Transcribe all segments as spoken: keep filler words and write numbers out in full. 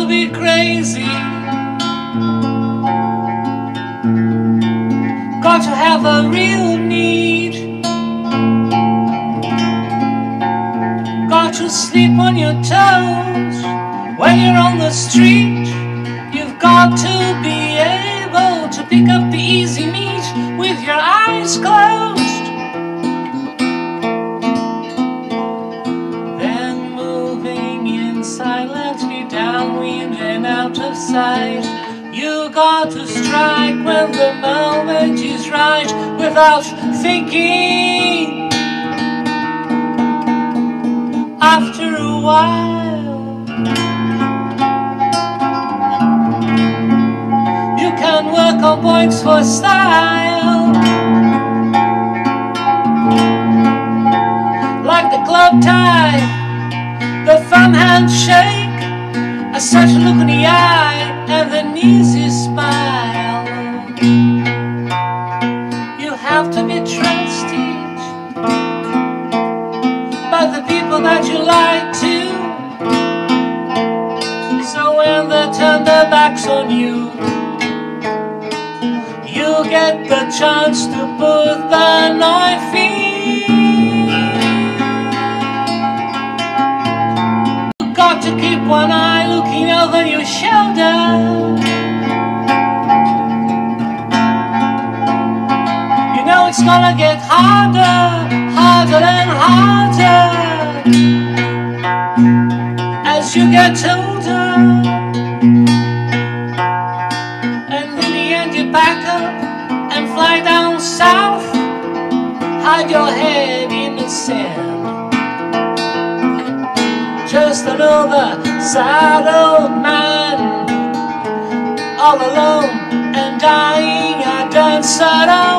to be crazy, got to have a real need, got to sleep on your toes when you're on the street. You've got to be able to pick up the easy meat with your eyes closed. Silently downwind and out of sight. You got to strike when the moment is right, without thinking. After a while, you can work on points for style, like the club tie, the firm handshake, a certain look in the eye, and an easy smile. You have to be trusted by the people that you like to. So when they turn their backs on you, you get the chance to put the knife in. Got to keep one eye looking over your shoulder, you know it's gonna get harder, harder and harder as you get older, and in the end you pack up and fly down south, hide your head in the sand. Just another sad old man, all alone and dying. I don't sort of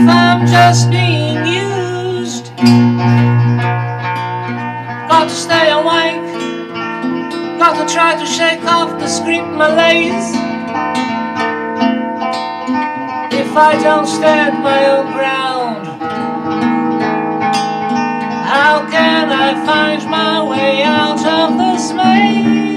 if I'm just being used. Got to stay awake, got to try to shake off the script malaise. If I don't stay at my own ground, how can I find my way out of this maze?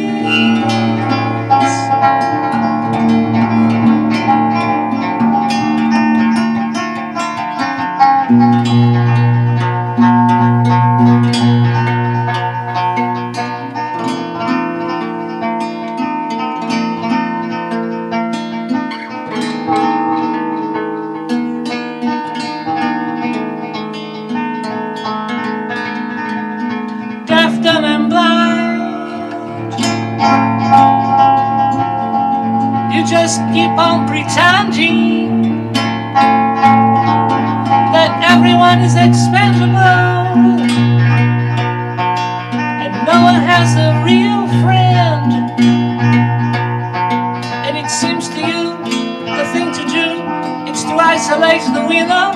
Just keep on pretending that everyone is expendable and no one has a real friend. And it seems to you the thing to do is to isolate the winner,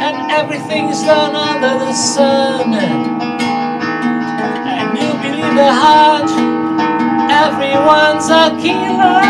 and everything is done under the sun, and you believe the heart. Everyone's a killer.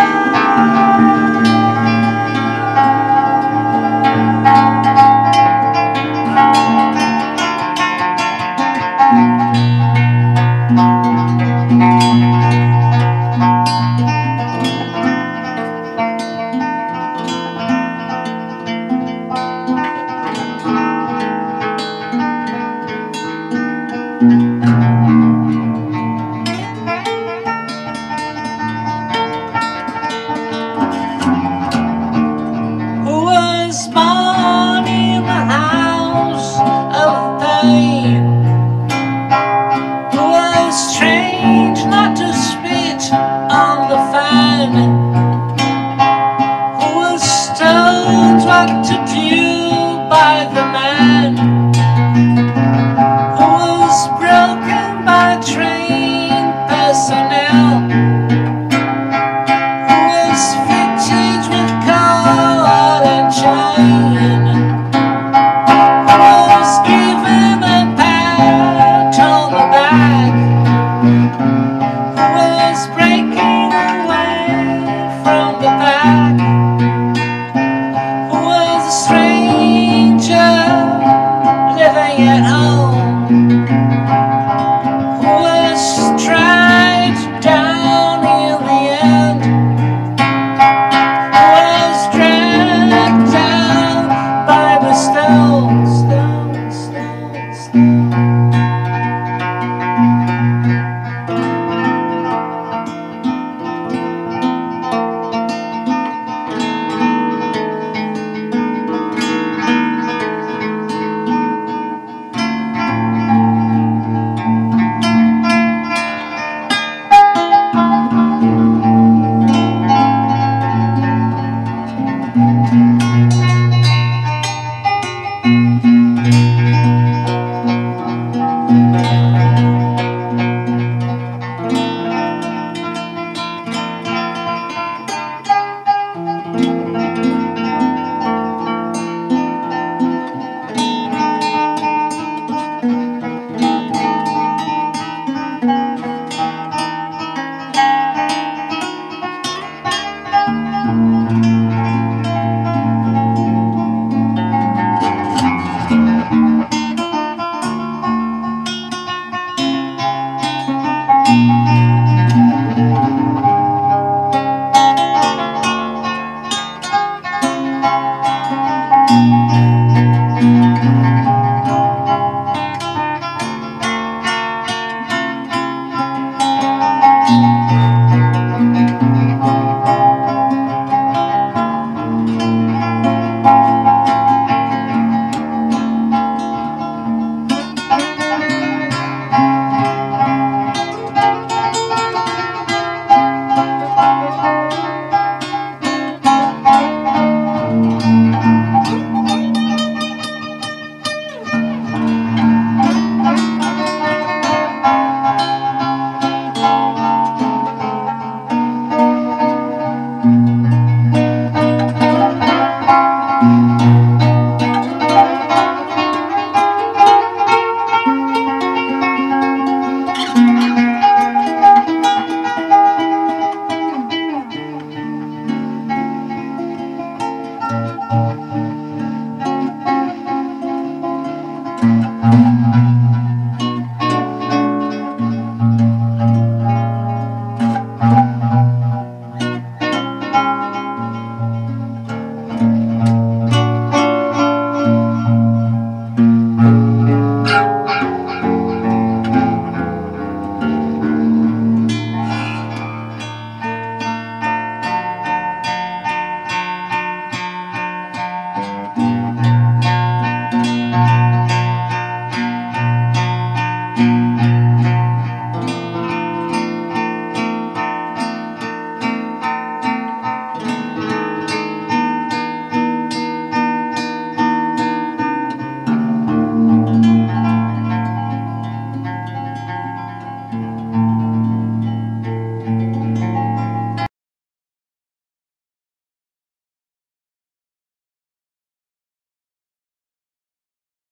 Thank you.